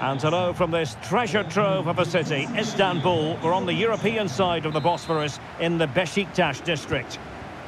And hello from this treasure trove of a city, Istanbul. We're on the European side of the Bosphorus in the Beşiktaş district.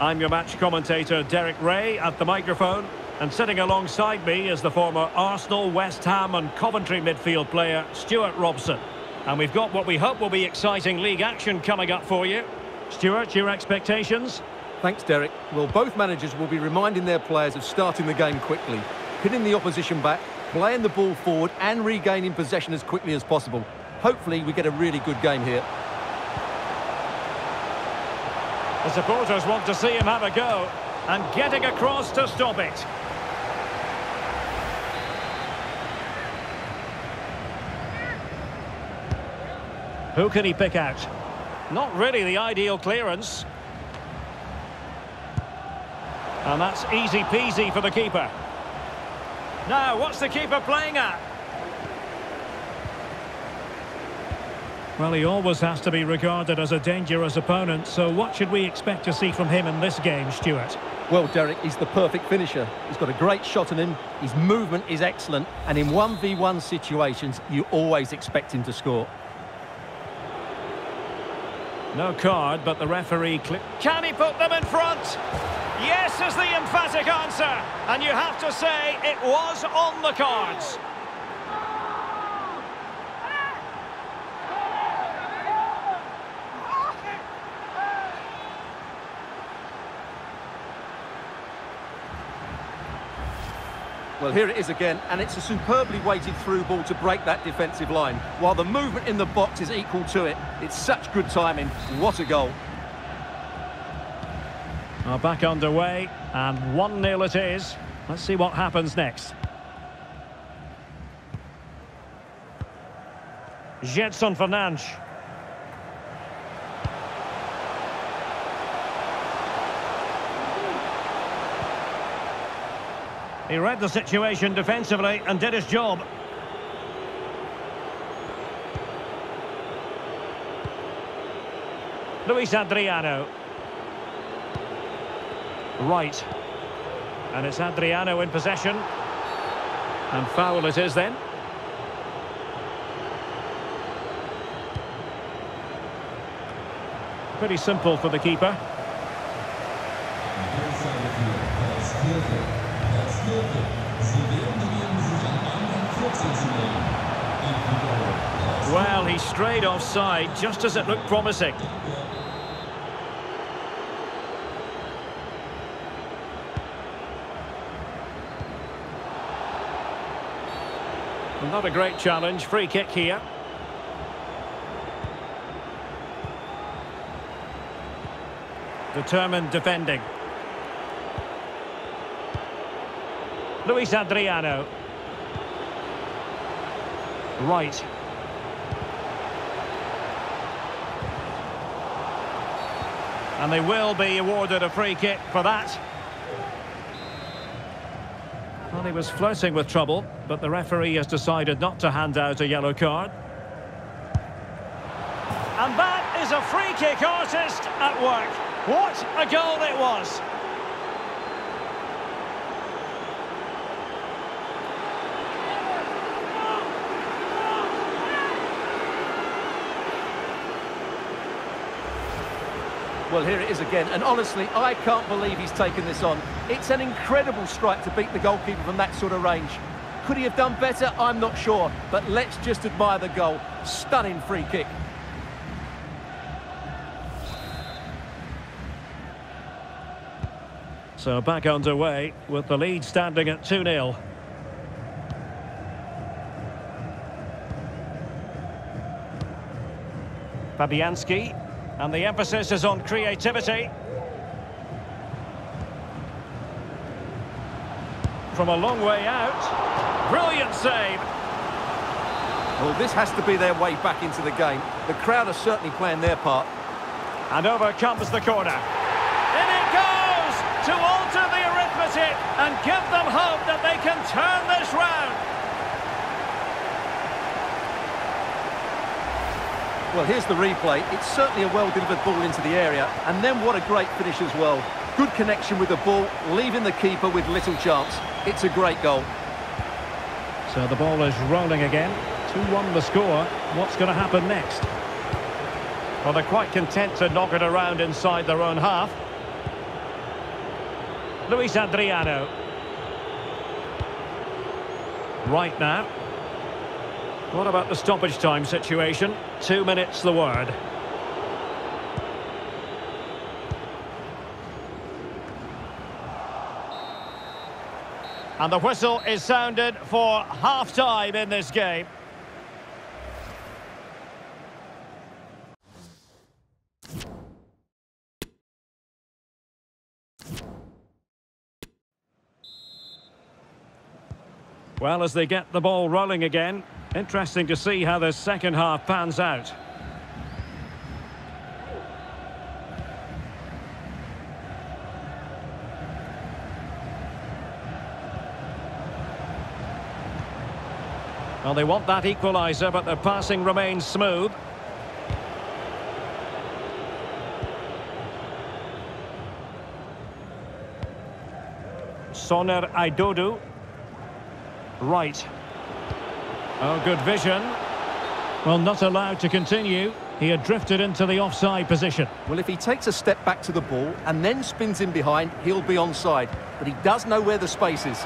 I'm your match commentator, Derek Ray, at the microphone. And sitting alongside me is the former Arsenal, West Ham and Coventry midfield player, Stuart Robson. And we've got what we hope will be exciting league action coming up for you. Stuart, your expectations? Thanks, Derek. Well, both managers will be reminding their players of starting the game quickly, pinning the opposition back, playing the ball forward and regaining possession as quickly as possible. Hopefully we get a really good game here. The supporters want to see him have a go, and getting across to stop it. Who can he pick out? Not really the ideal clearance. And that's easy peasy for the keeper. Now, what's the keeper playing at? Well, he always has to be regarded as a dangerous opponent, so what should we expect to see from him in this game, Stuart? Well, Derek, he's the perfect finisher. He's got a great shot in him, his movement is excellent, and in 1v1 situations, you always expect him to score. No card, but the referee... Can he put them in front? Yes is the emphatic answer, and you have to say it was on the cards. Well, here it is again, and it's a superbly weighted through ball to break that defensive line, while the movement in the box is equal to it. It's such good timing. What a goal. Are back underway, and 1-0 it is. Let's see what happens next. Jetson Fernandes. He read the situation defensively and did his job. Luis Adriano. Right. And it's Adriano in possession. And foul it is then. Pretty simple for the keeper. Well, he strayed offside just as it looked promising. Not a great challenge, free kick here. Determined defending. Luis Adriano. Right. And they will be awarded a free kick for that. Well, he was flirting with trouble, but the referee has decided not to hand out a yellow card. And that is a free kick artist at work. What a goal it was! Well, here it is again, and honestly, I can't believe he's taken this on. It's an incredible strike to beat the goalkeeper from that sort of range. Could he have done better? I'm not sure, but let's just admire the goal. Stunning free kick. So back underway with the lead standing at 2-0. Fabianski. And the emphasis is on creativity. From a long way out. Brilliant save. Well, this has to be their way back into the game. The crowd are certainly playing their part. And over comes the corner. In it goes to alter the arithmetic and give them hope that they can turn this round. Well, here's the replay. It's certainly a well-delivered ball into the area. And then what a great finish as well. Good connection with the ball, leaving the keeper with little chance. It's a great goal. So the ball is rolling again. 2-1 the score. What's going to happen next? Well, they're quite content to knock it around inside their own half. Luis Adriano. Right now. What about the stoppage time situation? 2 minutes, the word. And the whistle is sounded for half-time in this game. Well, as they get the ball rolling again, interesting to see how the second half pans out. Well, they want that equaliser, but the passing remains smooth. Soner Aydogdu. Right. Oh, good vision. Well, not allowed to continue. He had drifted into the offside position. Well, if he takes a step back to the ball and then spins in behind, he'll be onside. But he does know where the space is.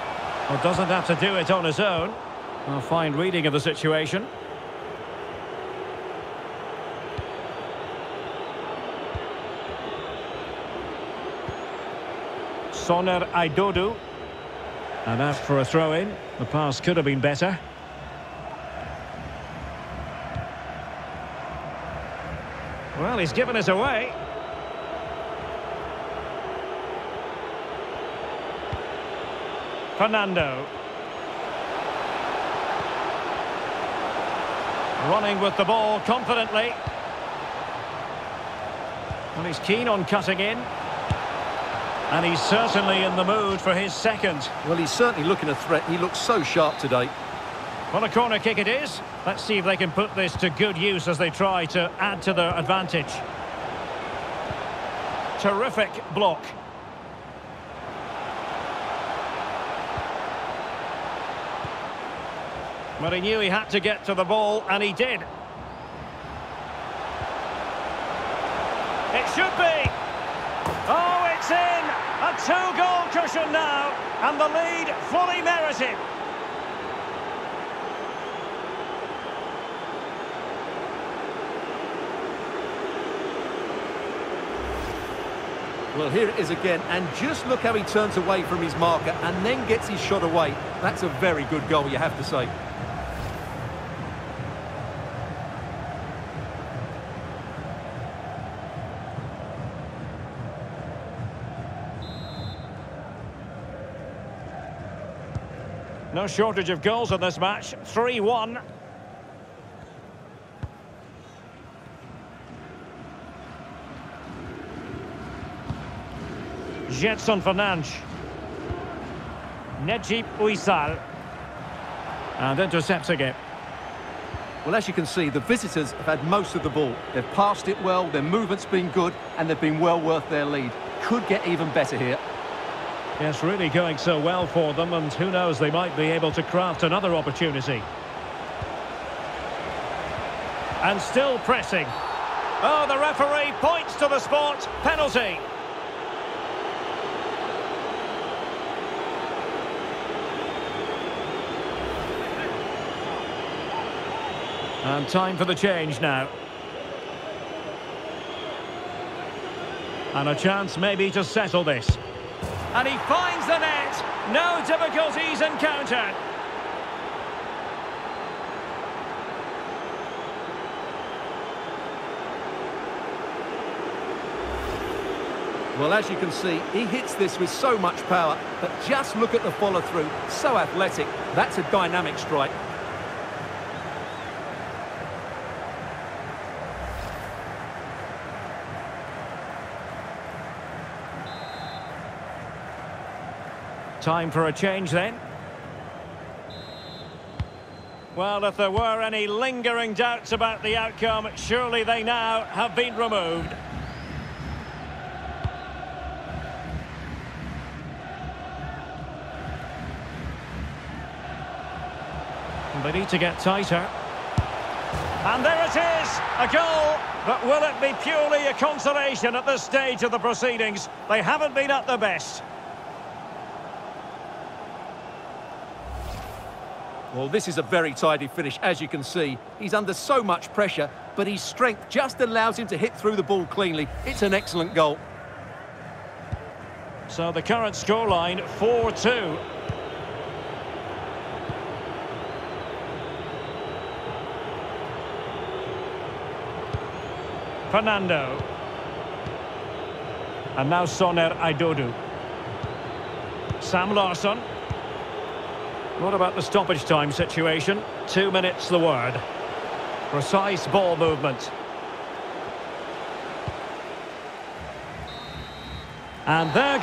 Well, doesn't have to do it on his own. A fine reading of the situation. Soner Aydogdu. And out for a throw-in. The pass could have been better. Well, he's given it away. Fernando. Running with the ball confidently. And he's keen on cutting in. And he's certainly in the mood for his second. Well, he's certainly looking a threat. He looks so sharp today. Well, a corner kick it is. Let's see if they can put this to good use as they try to add to their advantage. Terrific block. But he knew he had to get to the ball, and he did. It should be. Oh, it's in! A two-goal cushion now, and the lead fully merited. Well, here it is again, and just look how he turns away from his marker and then gets his shot away. That's a very good goal, you have to say. No shortage of goals in this match. 3-1. Jetson Fernandes. Nejip Uysal. And intercepts again. Well, as you can see, the visitors have had most of the ball. They've passed it well, their movement's been good, and they've been well worth their lead. Could get even better here. Yes, really going so well for them, and who knows, they might be able to craft another opportunity. And still pressing. Oh, the referee points to the spot. Penalty. And time for the change now. And a chance maybe to settle this. And he finds the net. No difficulties encountered. Well, as you can see, he hits this with so much power. But just look at the follow-through. So athletic. That's a dynamic strike. Time for a change then. Well, if there were any lingering doubts about the outcome, surely they now have been removed. They need to get tighter. And there it is, a goal. But will it be purely a consolation at this stage of the proceedings? They haven't been at their best. Well, this is a very tidy finish, as you can see. He's under so much pressure, but his strength just allows him to hit through the ball cleanly. It's an excellent goal. So the current scoreline, 4-2. Fernando. And now Soner Aydogdu. Sam Larson. What about the stoppage time situation? 2 minutes the word. Precise ball movement. And there goes...